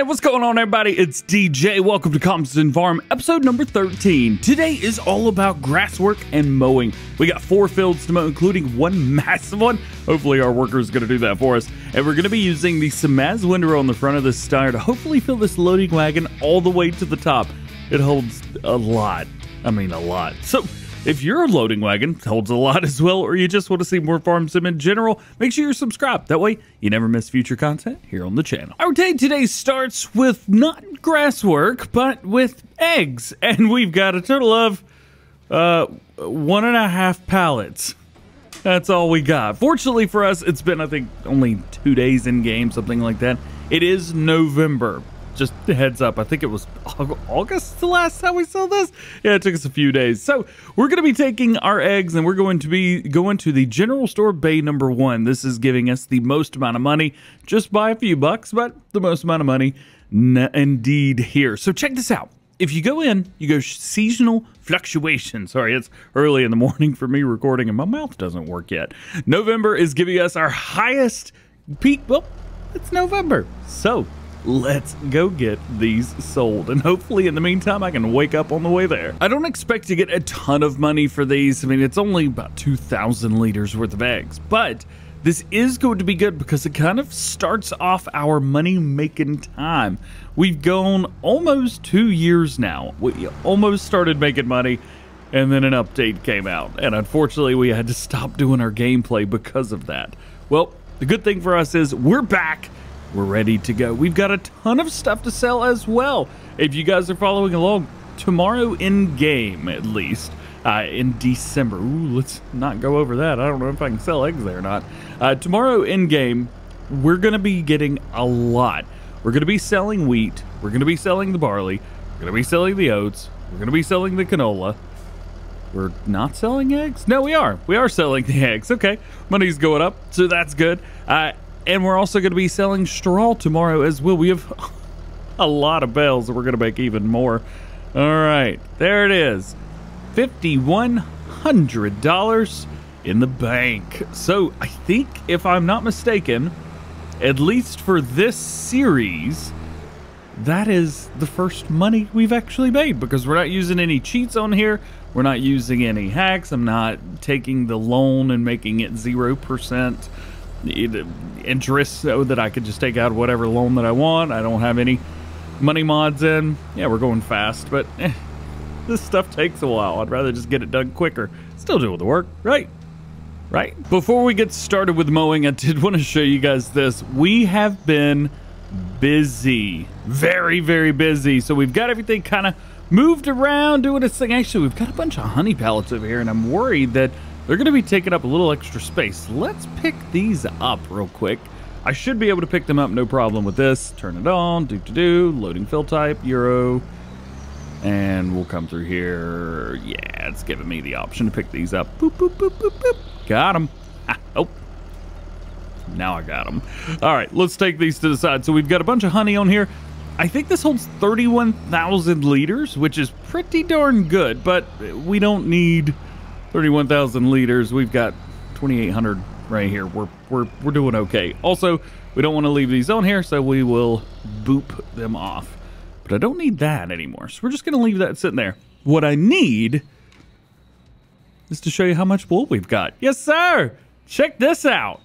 Hey, what's going on, everybody? It's DJ. Welcome to Compton Farm, episode number 13. Today is all about grass work and mowing. We got 4 fields to mow, including one massive one. Hopefully our worker is going to do that for us. And we're going to be using the SaMASZ Windrower on the front of this tire to hopefully fill this loading wagon all the way to the top. It holds a lot. I mean, a lot. So if your loading wagon holds a lot as well, or you just want to see more farm sim in general, make sure you're subscribed. That way, you never miss future content here on the channel. Our day today starts with not grass work, but with eggs. And we've got a total of 1.5 pallets. That's all we got. Fortunately for us, it's been, I think, only 2 days in game, something like that. It is November. Just a heads up, I think it was August the last time we saw this. Yeah, it took us a few days. So we're going to be taking our eggs and we're going to be going to the general store bay number 1. This is giving us the most amount of money, just by a few bucks, but the most amount of money indeed here. So check this out. If you go in, you go seasonal fluctuation. Sorry, it's early in the morning for me recording and my mouth doesn't work yet. November is giving us our highest peak. Well, it's November. So let's go get these sold, and hopefully in the meantime I can wake up on the way there. I don't expect to get a ton of money for these. I mean, it's only about 2,000 liters worth of eggs, but this is going to be good because it kind of starts off our money making time. We've gone almost 2 years now. We almost started making money, and then an update came out, and unfortunately we had to stop doing our gameplay because of that. Well, the good thing for us is we're back. We're ready to go. We've got a ton of stuff to sell as well. If you guys are following along, tomorrow in game, at least, in December. Ooh, let's not go over that. I don't know if I can sell eggs there or not. Tomorrow in game, we're going to be getting a lot. We're going to be selling wheat. We're going to be selling the barley. We're going to be selling the oats. We're going to be selling the canola. We're not selling eggs? No, we are. We are selling the eggs. Okay. Money's going up, so that's good. And we're also going to be selling straw tomorrow as well. We have a lot of bales that we're going to make even more. All right, there it is. $5,100 in the bank. So I think, if I'm not mistaken, at least for this series, that is the first money we've actually made, because we're not using any cheats on here. We're not using any hacks. I'm not taking the loan and making it 0%. Interest, so that I could just take out whatever loan that I want. I don't have any money mods in. Yeah, we're going fast, but this stuff takes a while. I'd rather just get it done quicker. Still doing the work, right? Right? Before we get started with mowing, I did want to show you guys this. We have been busy. Very, very busy. So we've got everything kind of moved around, doing this thing. Actually, we've got a bunch of honey pallets over here, and I'm worried that they're going to be taking up a little extra space. Let's pick these up real quick. I should be able to pick them up, no problem with this. Turn it on, loading fill type, Euro, and we'll come through here. Yeah, it's giving me the option to pick these up. Boop, boop, boop, boop, boop. Got them. Oh, now I got them. All right, let's take these to the side. So we've got a bunch of honey on here. I think this holds 31,000 liters, which is pretty darn good, but we don't need 31,000 liters. We've got 2,800 right here. We're doing okay. Also, we don't want to leave these on here, so we will boop them off. But I don't need that anymore, so we're just going to leave that sitting there. What I need is to show you how much wool we've got. Yes, sir! Check this out!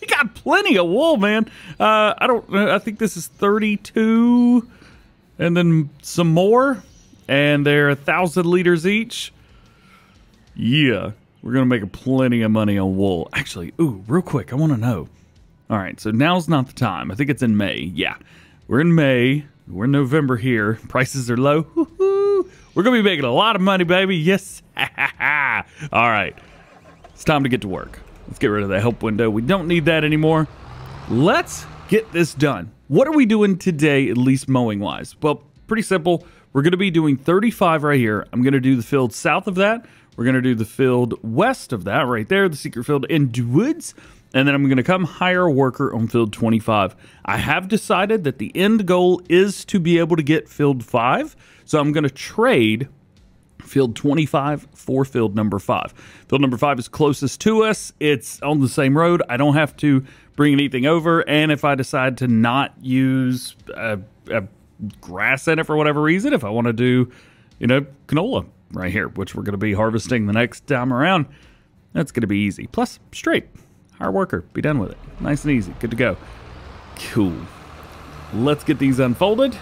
We got plenty of wool, man! I think this is 32, and then some more, and they're 1,000 liters each. Yeah, we're going to make plenty of money on wool. Actually, ooh, real quick, I want to know. All right, so now's not the time. I think it's in May. Yeah, we're in May. We're in November here. Prices are low. Woo-hoo. We're going to be making a lot of money, baby. Yes. All right, it's time to get to work. Let's get rid of the help window. We don't need that anymore. Let's get this done. What are we doing today, at least mowing-wise? Well, pretty simple. We're going to be doing 35 right here. I'm going to do the field south of that. We're going to do the field west of that right there, the secret field in woods, and then I'm going to come hire a worker on field 25. I have decided that the end goal is to be able to get field 5, so I'm going to trade field 25 for field number 5. Field number 5 is closest to us. It's on the same road. I don't have to bring anything over. And if I decide to not use a grass in it for whatever reason, if I want to do, you know, canola right here, which we're going to be harvesting the next time around, that's going to be easy. Plus, straight. Hire worker. Be done with it. Nice and easy. Good to go. Cool. Let's get these unfolded.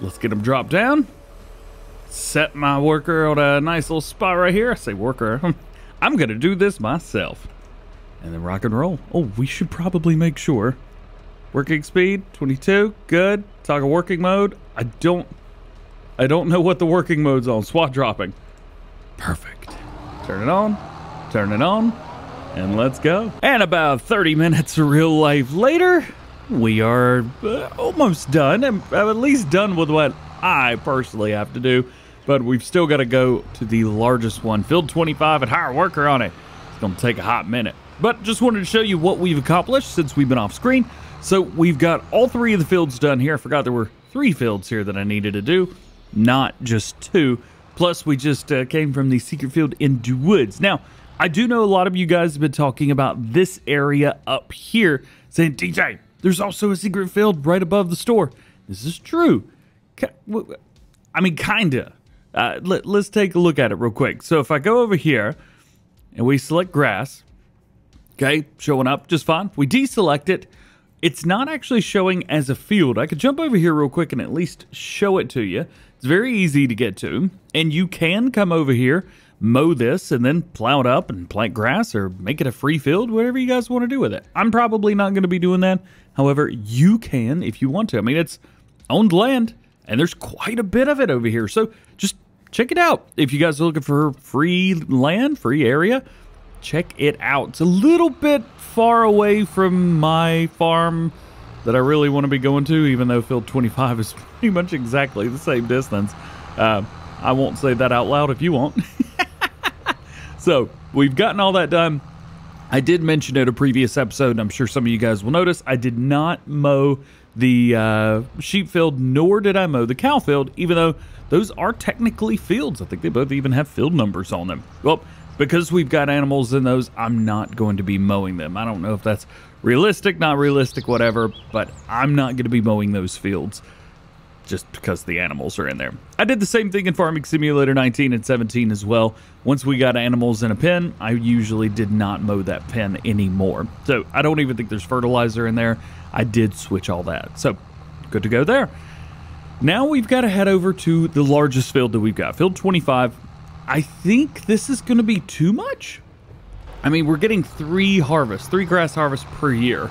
Let's get them dropped down. Set my worker on a nice little spot right here. I say worker. I'm going to do this myself. And then rock and roll. Oh, we should probably make sure. Working speed, 22. Good. Toggle working mode. I don't know what the working mode's on. SWAT dropping. Perfect. Turn it on. Turn it on. And let's go. And about 30 minutes of real life later, we are almost done. I'm at least done with what I personally have to do. But we've still got to go to the largest one. Field 25 and hire worker on it. It's going to take a hot minute. But just wanted to show you what we've accomplished since we've been off screen. So we've got all three of the fields done here. I forgot there were 3 fields here that I needed to do, not just 2. Plus, we just came from the secret field in the woods. Now, I do know a lot of you guys have been talking about this area up here, saying, DJ, there's also a secret field right above the store. This is true. I mean, kinda. Let's take a look at it real quick. So if I go over here and we select grass, okay, showing up just fine. We deselect it. It's not actually showing as a field. I could jump over here real quick and at least show it to you. It's very easy to get to. And you can come over here, mow this, and then plow it up and plant grass or make it a free field, whatever you guys want to do with it. I'm probably not going to be doing that. However, you can if you want to. I mean, it's owned land, and there's quite a bit of it over here. So just check it out. If you guys are looking for free land, free area, check it out. It's a little bit far away from my farm that I really want to be going to, even though field 25 is pretty much exactly the same distance. I won't say that out loud if you won't. So we've gotten all that done. I did mention in a previous episode, and I'm sure some of you guys will notice, I did not mow the sheep field, nor did I mow the cow field, even though those are technically fields. I think they both even have field numbers on them. Well, because we've got animals in those, I'm not going to be mowing them. I don't know if that's realistic, not realistic, whatever, but I'm not going to be mowing those fields just because the animals are in there. I did the same thing in Farming Simulator 19 and 17 as well. Once we got animals in a pen, I usually did not mow that pen anymore. So I don't even think there's fertilizer in there. I did switch all that. So good to go there. Now we've got to head over to the largest field that we've got, field 25. I think this is going to be too much. I mean, we're getting 3 harvests, 3 grass harvests per year.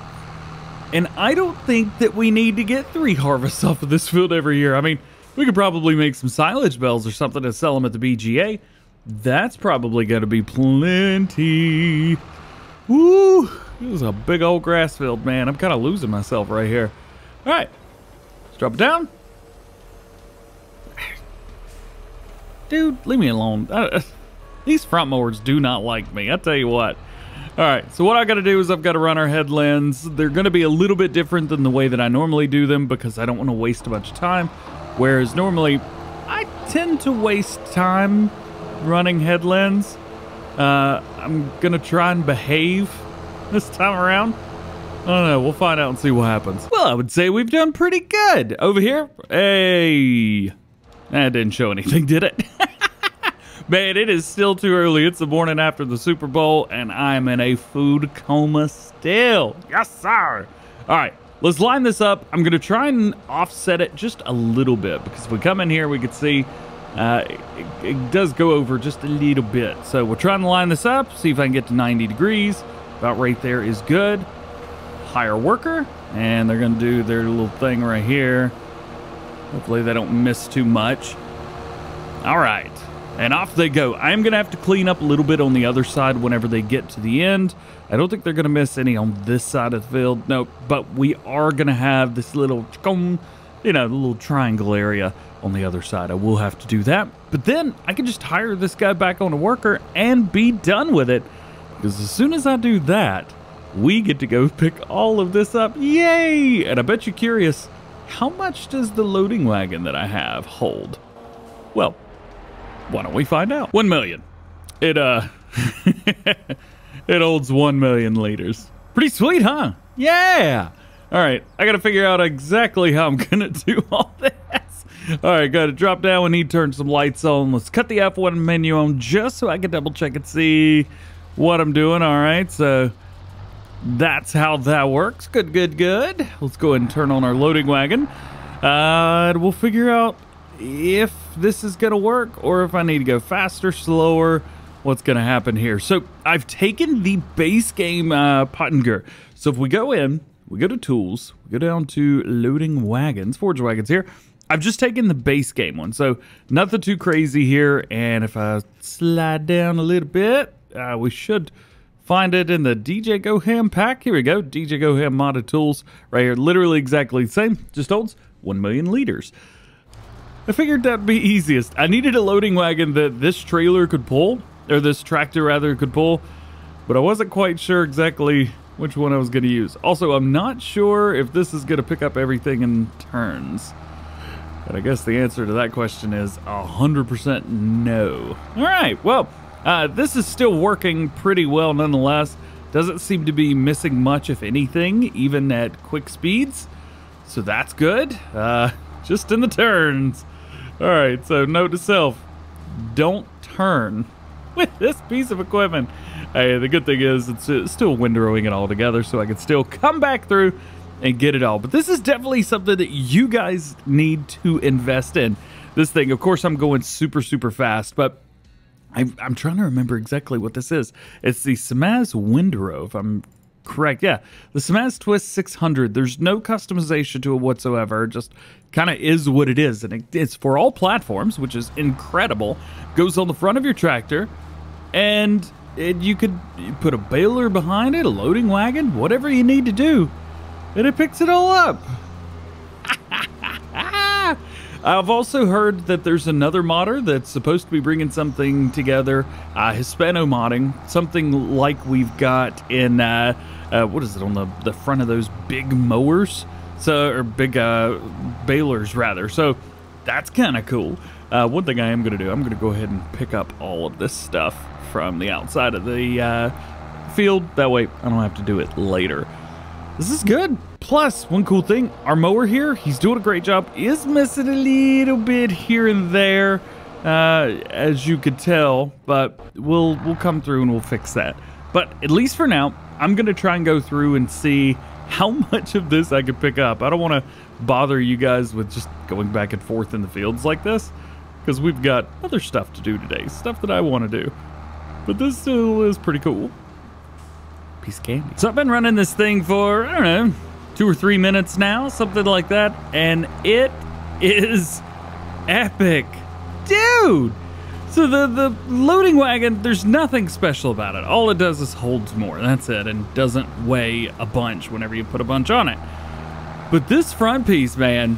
And I don't think that we need to get 3 harvests off of this field every year. I mean, we could probably make some silage bells or something to sell them at the BGA. That's probably going to be plenty. Woo! This is a big old grass field, man. I'm kind of losing myself right here. All right. Let's drop it down. Dude, leave me alone. These front mowers do not like me. I tell you what. All right, so what I got to do is I've got to run our headlands. They're going to be a little bit different than the way that I normally do them because I don't want to waste a bunch of time. Whereas normally, I tend to waste time running headlands. I'm going to try and behave this time around. I don't know. We'll find out and see what happens. Well, I would say we've done pretty good. Over here, hey. That didn't show anything, did it? Man, it is still too early. It's the morning after the Super Bowl, and I'm in a food coma still. Yes, sir. All right, let's line this up. I'm going to try and offset it just a little bit, because if we come in here, we can see it does go over just a little bit. So we're trying to line this up, see if I can get to 90 degrees. About right there is good. Hire worker, and they're going to do their little thing right here. Hopefully they don't miss too much. All right, and off they go. I'm gonna have to clean up a little bit on the other side whenever they get to the end. I don't think they're gonna miss any on this side of the field. Nope, but we are gonna have this little, you know, little triangle area on the other side. I will have to do that. But then I can just hire this guy back on a worker and be done with it. Because as soon as I do that, we get to go pick all of this up. Yay! And I bet you're curious, how much does the loading wagon that I have hold? Well, why don't we find out? 1 million. It holds 1 million liters. Pretty sweet, huh? Yeah. All right, I gotta figure out exactly how I'm gonna do all this. All right, gotta drop down. We need to turn some lights on. Let's cut the F1 menu on just so I can double check and see what I'm doing. All right, so that's how that works. Good, good, good. Let's go ahead and turn on our loading wagon. And we'll figure out if this is gonna work or if I need to go faster, slower, what's gonna happen here. So I've taken the base game Pottinger. So if we go in, we go to tools, we go down to loading wagons, forge wagons here. I've just taken the base game one, so nothing too crazy here. And if I slide down a little bit, we should find it in the DJ Goham pack. Here we go, DJ Goham modded tools right here. Literally exactly the same, just holds 1 million liters. I figured that'd be easiest. I needed a loading wagon that this trailer could pull, or this tractor rather could pull, but I wasn't quite sure exactly which one I was gonna use. Also, I'm not sure if this is gonna pick up everything in turns. But I guess the answer to that question is 100% no. All right, well, this is still working pretty well nonetheless. Doesn't seem to be missing much, if anything, even at quick speeds. So that's good, just in the turns. All right, so note to self, don't turn with this piece of equipment. Hey, the good thing is it's still windrowing it all together, so I can still come back through and get it all. But this is definitely something that you guys need to invest in. This thing, of course, I'm going super, super fast, but I'm trying to remember exactly what this is. It's the SaMASZ Windrower, if I'm correct. Yeah, the SaMASZ Twist 600. There's no customization to it whatsoever. It just kind of is what it is, and it's for all platforms, which is incredible. Goes on the front of your tractor, and you could put a baler behind it, a loading wagon, whatever you need to do, and it picks it all up. I've also heard that there's another modder that's supposed to be bringing something together, Hispano modding, something like we've got in, what is it, on the front of those big mowers, so, or big balers rather. So that's kind of cool. One thing I am going to do, I'm going to go ahead and pick up all of this stuff from the outside of the field. That way I don't have to do it later. This is good. Plus, one cool thing, our mower here, he's doing a great job. He is missing a little bit here and there, as you could tell, but we'll come through and we'll fix that. But at least for now, I'm going to try and go through and see how much of this I could pick up. I don't want to bother you guys with just going back and forth in the fields like this, because we've got other stuff to do today, stuff that I want to do. But this still is pretty cool. Piece of candy. So I've been running this thing for, I don't know, 2 or 3 minutes now, something like that, and it is epic. Dude! So the loading wagon, there's nothing special about it. All it does is holds more, that's it, and doesn't weigh a bunch whenever you put a bunch on it. But this front piece, man,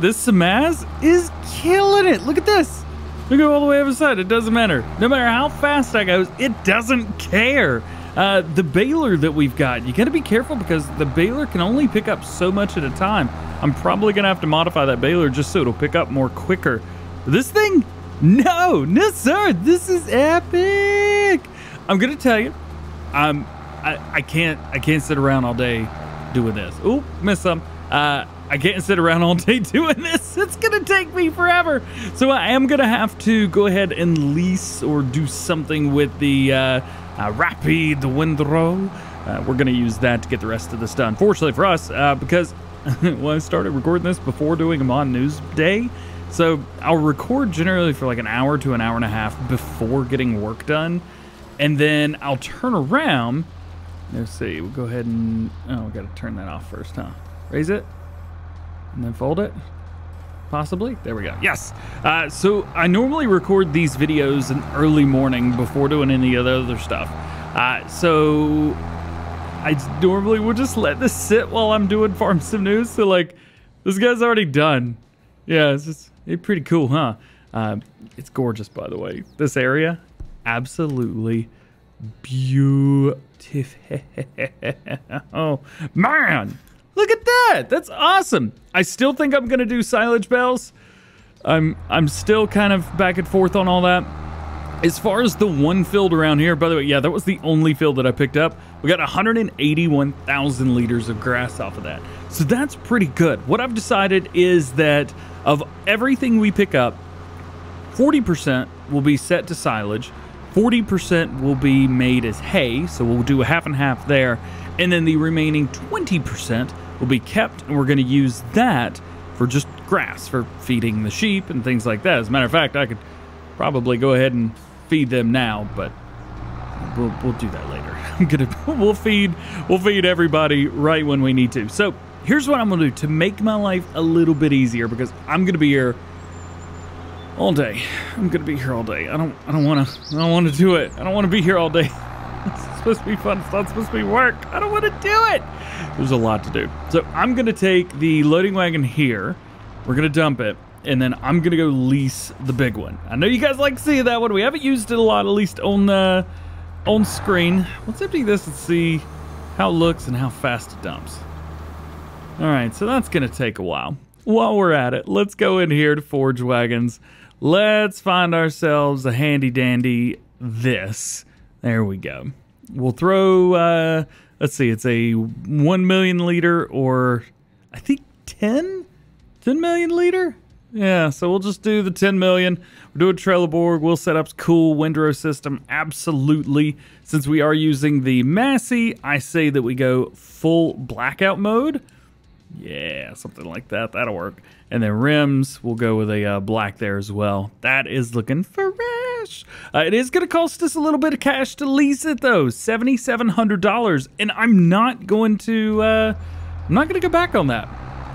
this SaMASZ is killing it. Look at this. We go all the way over the side. It doesn't matter. No matter how fast I go, it doesn't care. The baler that we've got, you got to be careful because the baler can only pick up so much at a time. I'm probably going to have to modify that baler just so it'll pick up more quicker. This thing? No, no, sir. This is epic. I'm going to tell you, I can't sit around all day doing this. Oop, missed some. I can't sit around all day doing this. It's gonna take me forever. So I am gonna have to go ahead and lease or do something with the Rapid Windrow. We're gonna use that to get the rest of this done. Fortunately for us, because well, I started recording this before doing a mod news day. So I'll record generally for like an hour to an hour and a half before getting work done. And then I'll turn around. Let's see, we'll go ahead and, oh, we gotta turn that off first, huh? Raise it. And then fold it, possibly. There we go. Yes. So I normally record these videos in early morning before doing any of the other stuff. So I normally will just let this sit while I'm doing Farm Sim News. So like, this guy's already done. Yeah, it's pretty cool, huh? It's gorgeous, by the way. This area, absolutely beautiful. Oh man. Look at that. That's awesome. I still think I'm going to do silage bells. I'm still kind of back and forth on all that. As far as the one field around here, by the way, yeah, that was the only field that I picked up. We got 181,000 liters of grass off of that. So that's pretty good. What I've decided is that of everything we pick up, 40% will be set to silage, 40% will be made as hay, so we'll do a half and half there, and then the remaining 20% will be kept, and we're gonna use that for just grass, for feeding the sheep and things like that. As a matter of fact, I could probably go ahead and feed them now, but we'll do that later. We'll feed everybody right when we need to. So here's what I'm gonna do to make my life a little bit easier, because I'm gonna be here all day. I don't want to do it. I don't want to be here all day. It's supposed to be fun. It's not supposed to be work. I don't want to do it. There's a lot to do. So I'm gonna take the loading wagon here. We're gonna dump it. And then I'm gonna go lease the big one. I know you guys like to see that one. We haven't used it a lot, at least on the on screen. Let's empty this and see how it looks and how fast it dumps. All right, so that's gonna take a while. While we're at it, let's go in here to Forge Wagons. Let's find ourselves a handy dandy this. There we go. We'll throw, let's see, it's a 1 million liter or I think 10 million liter? Yeah, so we'll just do the 10 million. We'll do a Trelleborg. We'll set up cool Windrow system. Absolutely. Since we are using the Massey, I say that we go full blackout mode. Yeah, something like that. That'll work. And then rims, we'll go with a black there as well. That is looking fresh. It is going to cost us a little bit of cash to lease it, though. $7,700. And I'm not going to go back on that.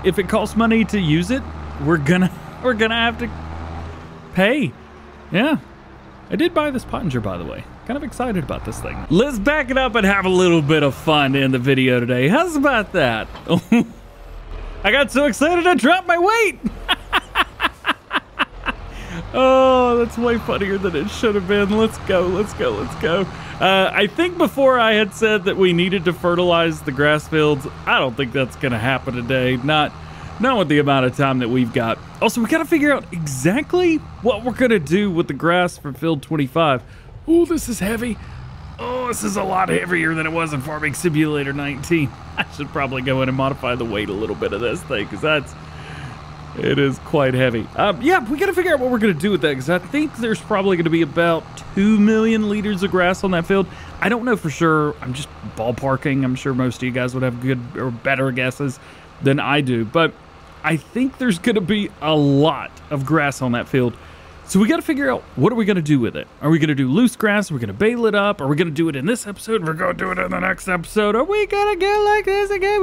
If it costs money to use it, we're gonna have to pay. Yeah. I did buy this Pottinger, by the way. Kind of excited about this thing. Let's back it up and have a little bit of fun in the video today. How's about that? I got so excited I dropped my weight. Oh, that's way funnier than it should have been. Let's go, let's go, let's go. I think before I had said that we needed to fertilize the grass fields. I don't think that's gonna happen today. Not with the amount of time that we've got. Also, we gotta figure out exactly what we're gonna do with the grass for field 25. Ooh, this is heavy. Oh, this is a lot heavier than it was in Farming Simulator 19. I should probably go in and modify the weight a little bit of this thing, because it is quite heavy. Yeah, we gotta figure out what we're gonna do with that, because I think there's probably gonna be about 2 million liters of grass on that field. I don't know for sure, I'm just ballparking. I'm sure most of you guys would have good or better guesses than I do, but I think there's gonna be a lot of grass on that field. So we gotta figure out, what are we gonna do with it? Are we gonna do loose grass? Are we gonna bale it up? Are we gonna do it in this episode? We're gonna do it in the next episode. Are we gonna go like this again?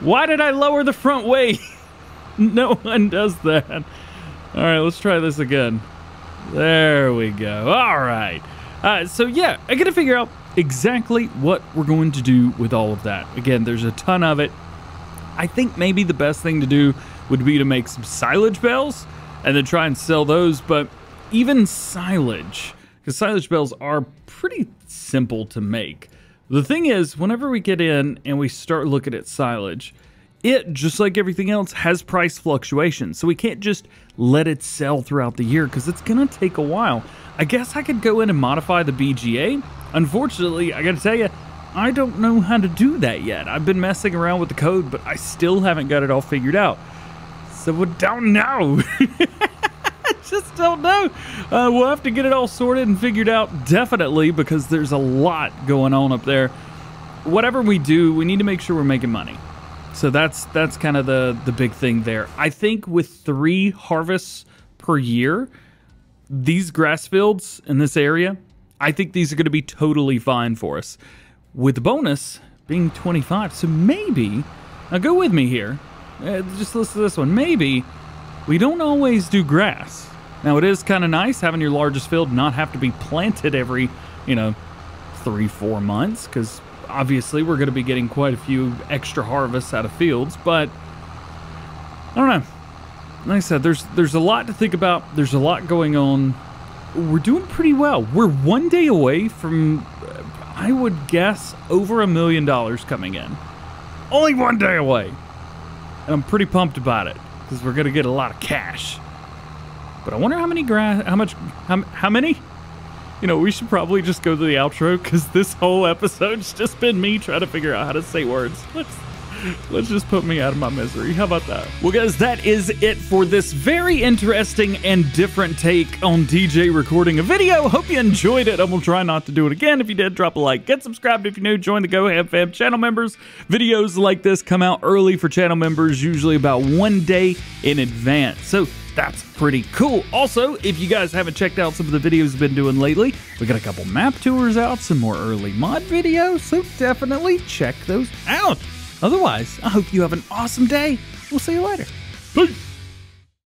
Why did I lower the front weight? No one does that. All right, let's try this again. There we go, all right. So yeah, I gotta figure out exactly what we're going to do with all of that. Again, there's a ton of it. I think maybe the best thing to do would be to make some silage bales and then try and sell those, but even silage, because silage bales are pretty simple to make. The thing is, whenever we get in and we start looking at silage, it, just like everything else, has price fluctuations. So we can't just let it sell throughout the year, because it's gonna take a while. I guess I could go in and modify the BGA. Unfortunately, I gotta tell you, I don't know how to do that yet. I've been messing around with the code, but I still haven't got it all figured out. So we don't know. I just don't know. We'll have to get it all sorted and figured out, definitely, because there's a lot going on up there. Whatever we do, we need to make sure we're making money. So that's kind of the big thing there. I think with 3 harvests per year, these grass fields in this area, I think these are going to be totally fine for us. With the bonus being 25, so maybe, now go with me here, just listen to this one, maybe we don't always do grass. Now it is kind of nice having your largest field not have to be planted every, 3-4 months, because obviously we're going to be getting quite a few extra harvests out of fields, but I don't know. Like I said, there's a lot to think about. There's a lot going on. We're doing pretty well. We're 1 day away from, I would guess, over $1 million coming in. Only 1 day away. and I'm pretty pumped about it because we're gonna get a lot of cash. But I wonder how many how many? You know, we should probably just go to the outro because this whole episode's just been me trying to figure out how to say words. Let's just put me out of my misery. How about that? Well, guys, that is it for this very interesting and different take on DJ recording a video. Hope you enjoyed it. I will try not to do it again. If you did, drop a like. Get subscribed if you're new. Join the Goham fam channel members. Videos like this come out early for channel members, usually about 1 day in advance. So that's pretty cool. Also, if you guys haven't checked out some of the videos we've been doing lately, we got a couple map tours out, some more early mod videos, so definitely check those out. Otherwise, I hope you have an awesome day. We'll see you later. Peace.